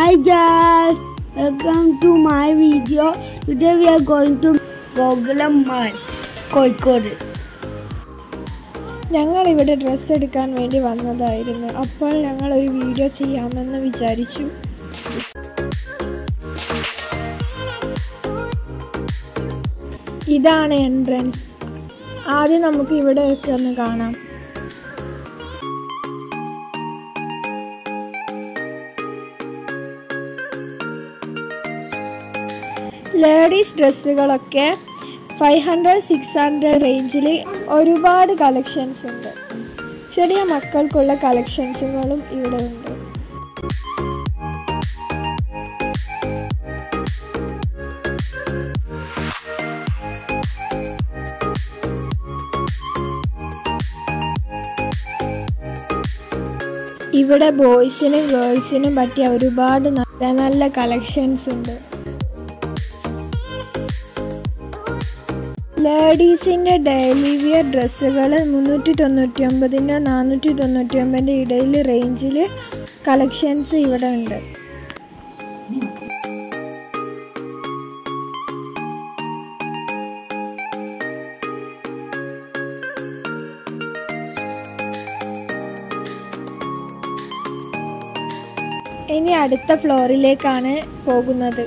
Hi guys, welcome to my video. Today we are going to Gokulam Mall, Koyikode. ഞങ്ങൾ ഇവിടെ dress എടുക്കാൻ വേണ്ടി വന്നതായിരുന്നു. അപ്പോൾ ഞങ്ങൾ ഒരു വീഡിയോ ചെയ്യാമെന്ന് വിചാരിച്ചു. ഇതാണ് എൻട്രൻസ്. ആദ്യം നമുക്ക് ഇവിടെയൊക്കെ ഒന്ന് കാണാം. ലേഡീസ് ഡ്രസ്സുകളൊക്കെ 500-600 റേഞ്ചിൽ ഒരുപാട് കളക്ഷൻസ് ഉണ്ട്. ചെറിയ മക്കൾക്കുള്ള കളക്ഷൻസുകളും ഇവിടെ ഉണ്ട്. ഇവിടെ ബോയ്സിനും ഗേൾസിനും പറ്റിയ ഒരുപാട് നല്ല നല്ല കളക്ഷൻസ് ഉണ്ട്. ലേഡീസിൻ്റെ ഡെയിലി വിയർ ഡ്രസ്സുകൾ 399-499 ഇടയിൽ റേഞ്ചിൽ കളക്ഷൻസ് ഇവിടെ ഉണ്ട്. ഇനി അടുത്ത ഫ്ലോറിലേക്കാണ് പോകുന്നത്.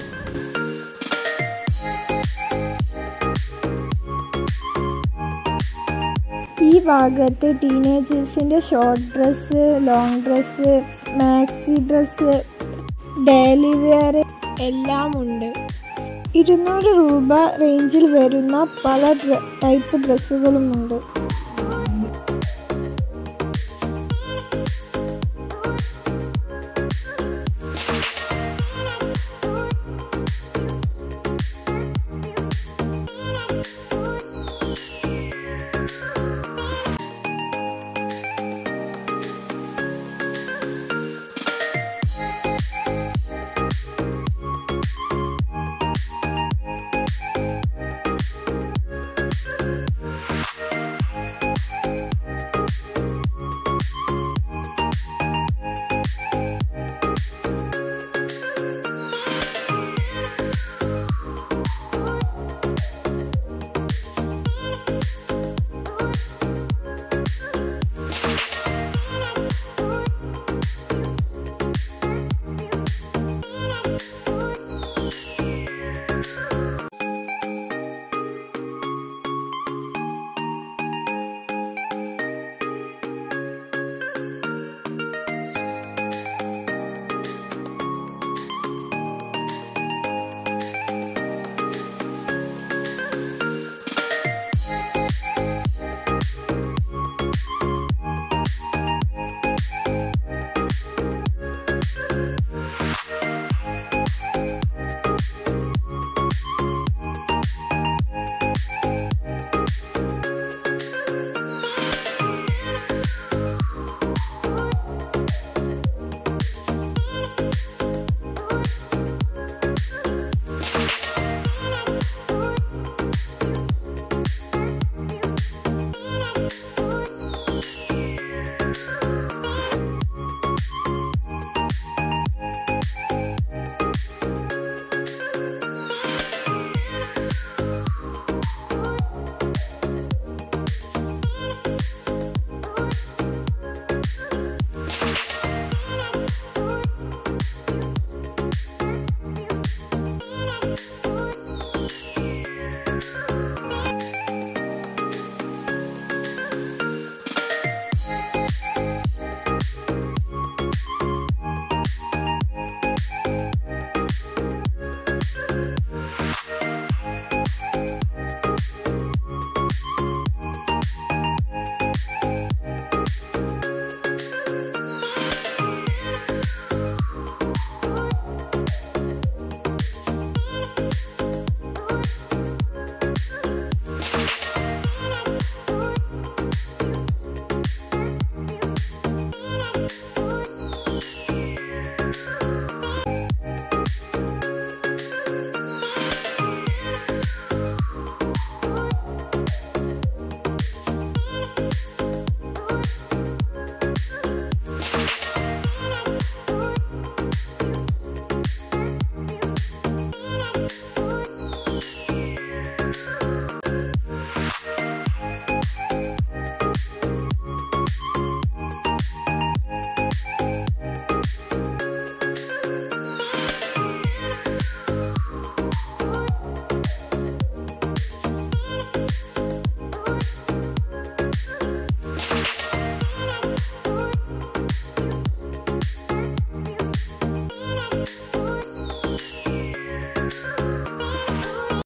ഈ ഭാഗത്ത് ടീനേജേഴ്സിൻ്റെ short dress, long dress, maxi dress, daily wear എല്ലാം ഉണ്ട്. 200 രൂപ റേഞ്ചിൽ വരുന്ന പല ടൈപ്പ് ഡ്രസ്സുകളുമുണ്ട്.